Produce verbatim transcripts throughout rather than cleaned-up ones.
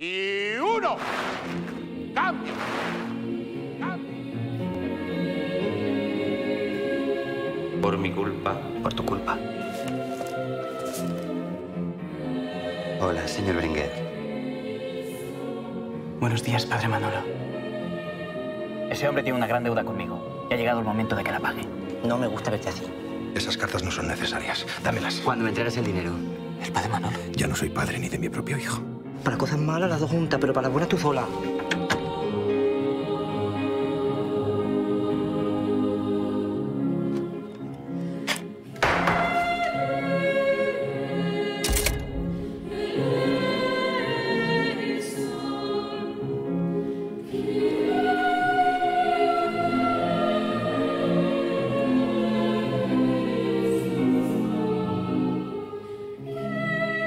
Y uno. Cambio. Cambio. Por mi culpa, por tu culpa. Hola, señor Bringuet. Buenos días, padre Manolo. Ese hombre tiene una gran deuda conmigo. Ya ha llegado el momento de que la pague. No me gusta verte así. Esas cartas no son necesarias. Dámelas. Cuando me entregues el dinero. ¿El padre Manolo? Ya no soy padre ni de mi propio hijo. Para cosas malas las dos juntas, pero para buenas tú sola.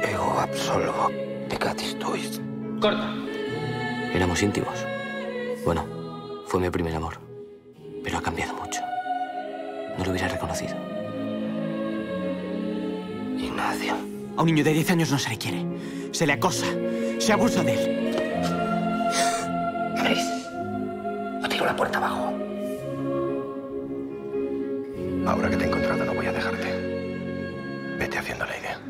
Ego absolvo. Catistuis. Corta. Éramos íntimos. Bueno, fue mi primer amor. Pero ha cambiado mucho. No lo hubiera reconocido. Ignacio. A un niño de diez años no se le quiere. Se le acosa. Se abusa de él. Riz, no tiro la puerta abajo. Ahora que te he encontrado no voy a dejarte. Vete haciendo la idea.